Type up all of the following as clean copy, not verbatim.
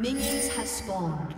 Minions have spawned.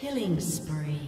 Killing spree.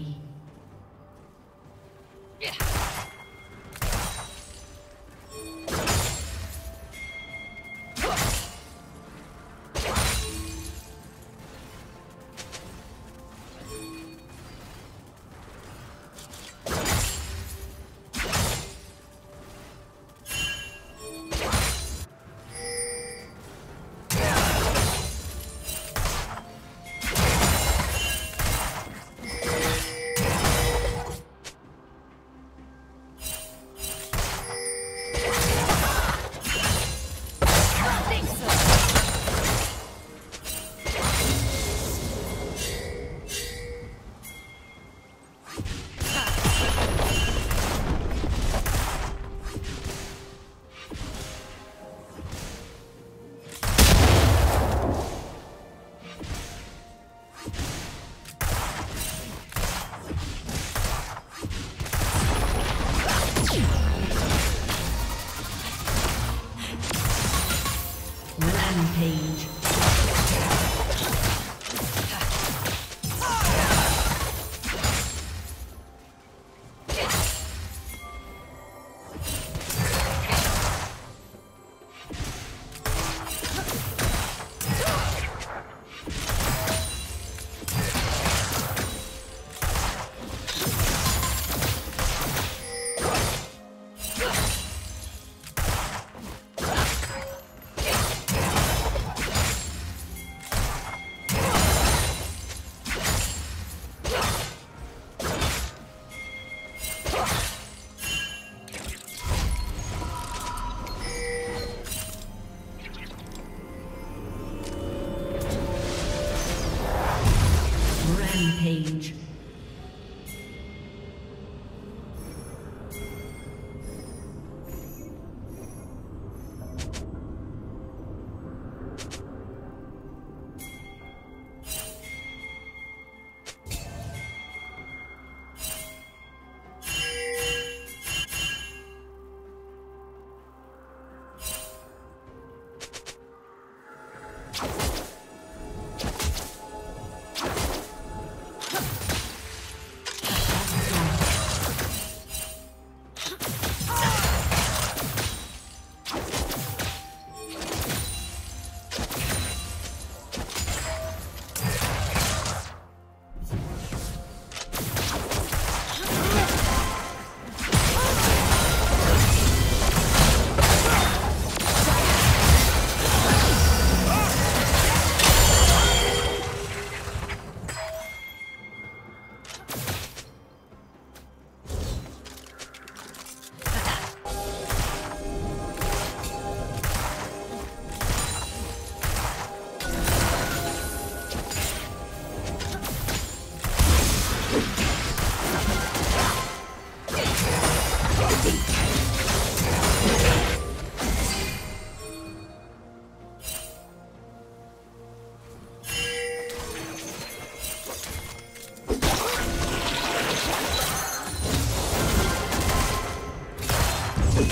Blue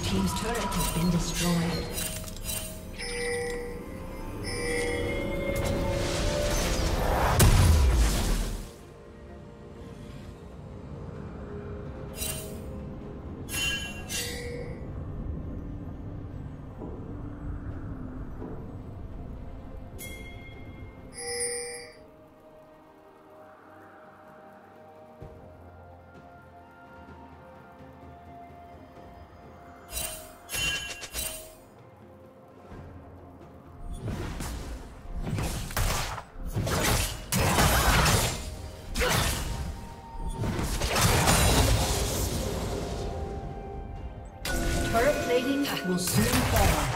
team's turret has been destroyed. Will soon fall. Like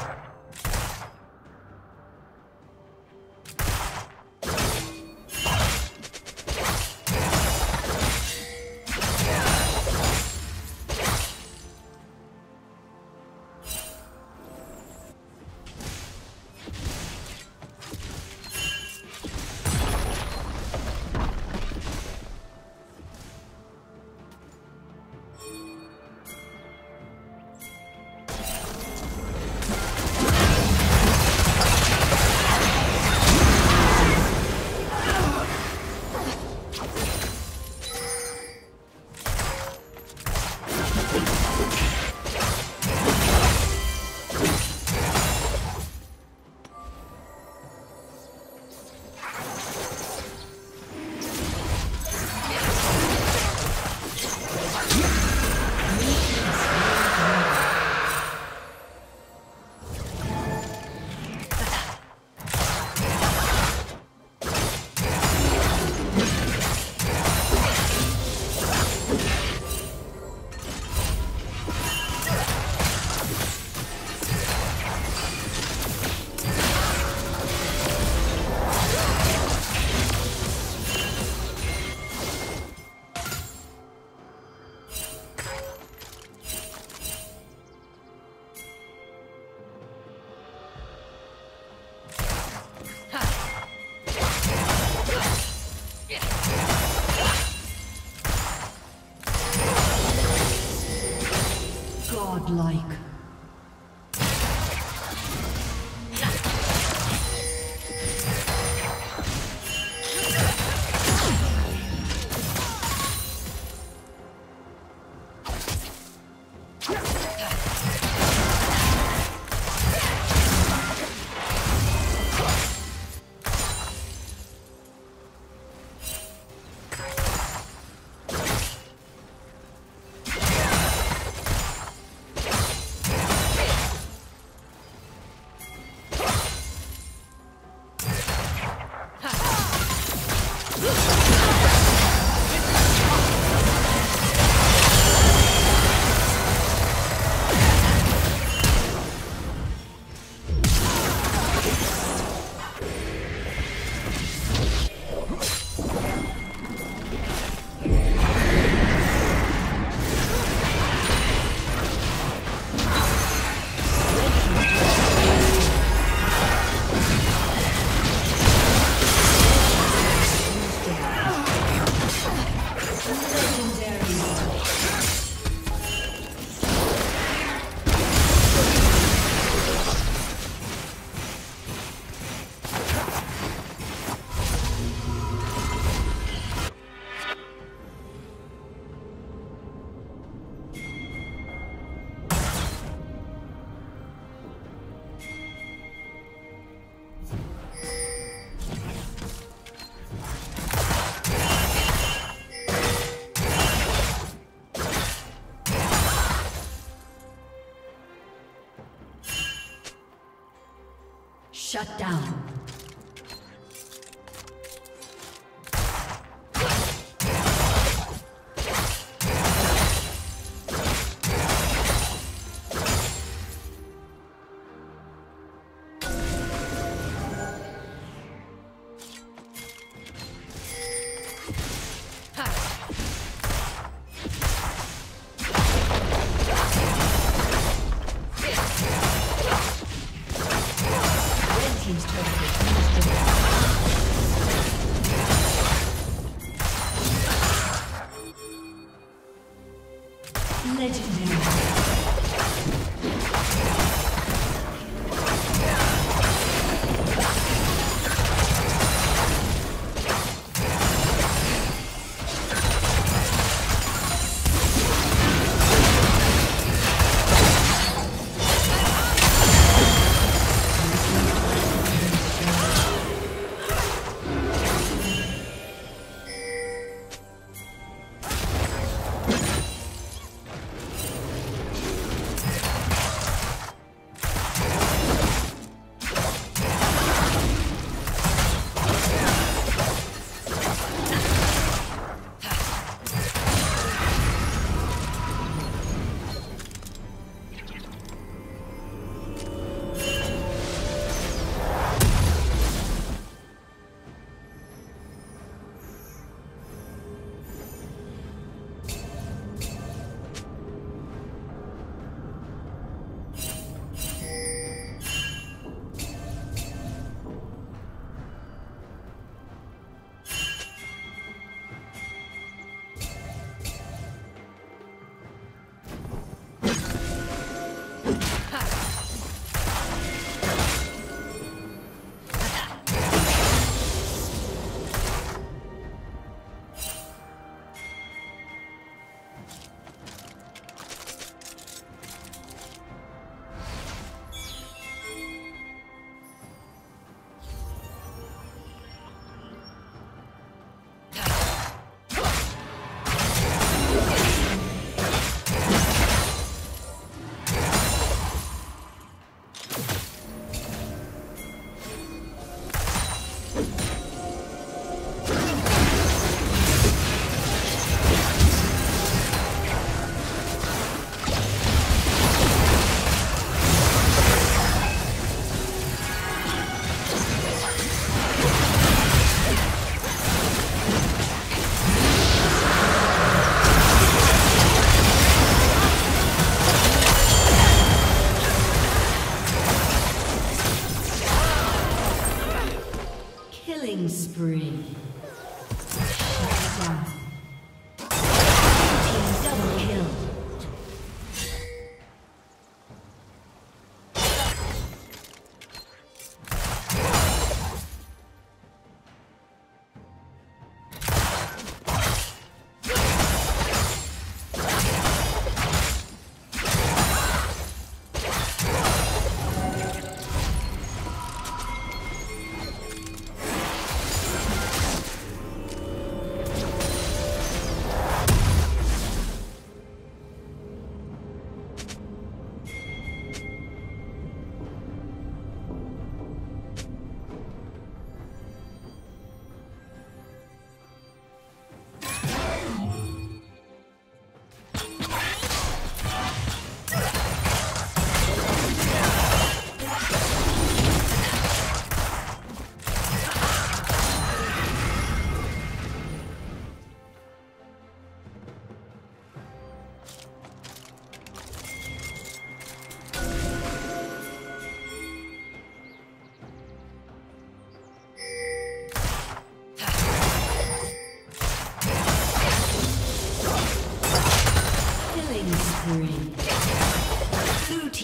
shut down. Killing spree. Shut down.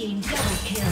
Team double kill.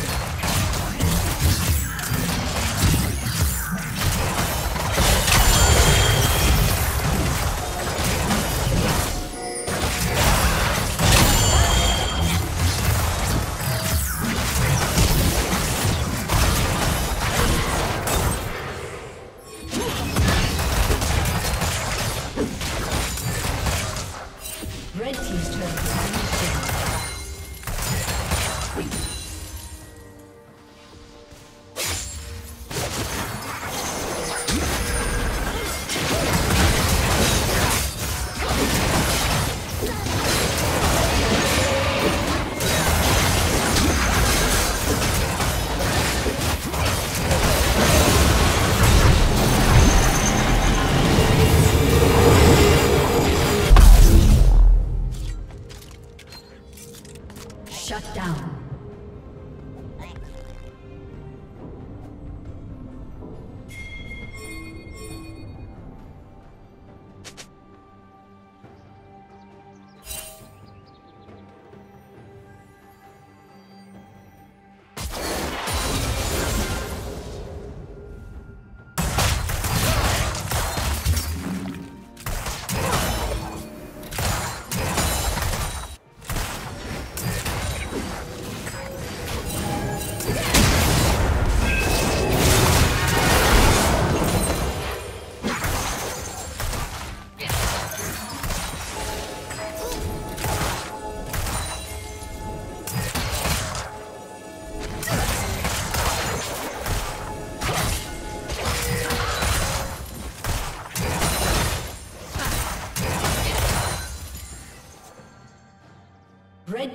Red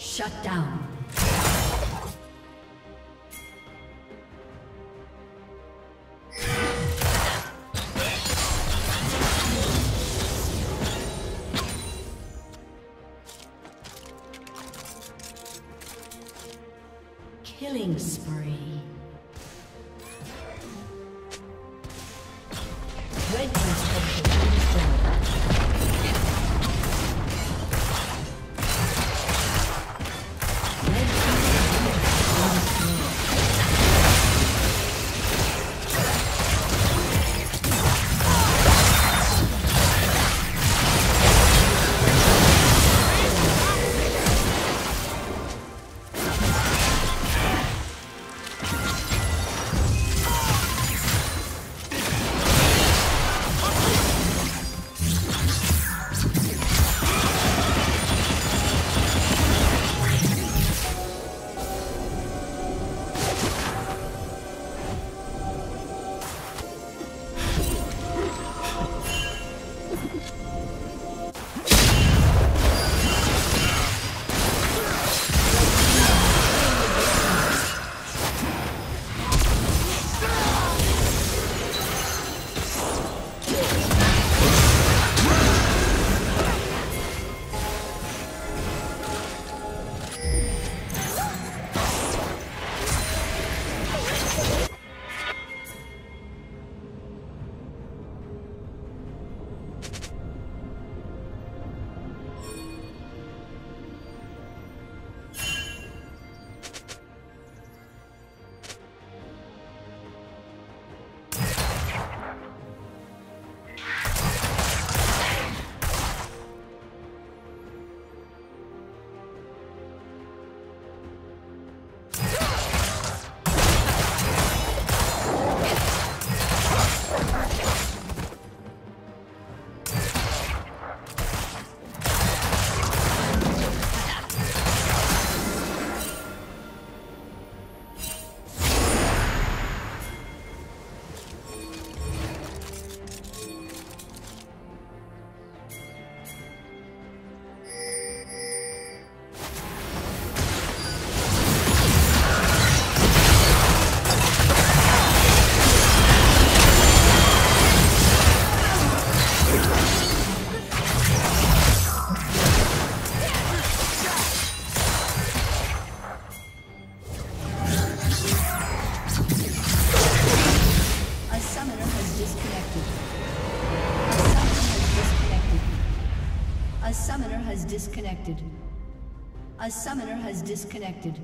Shut down. Killing spree. Red team's turret is destroyed. Red A summoner has disconnected.